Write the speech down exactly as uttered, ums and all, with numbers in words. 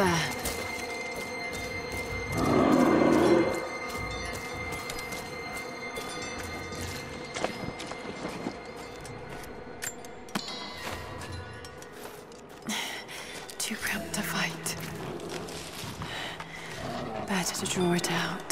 over. Too proud to fight. Better to draw it out.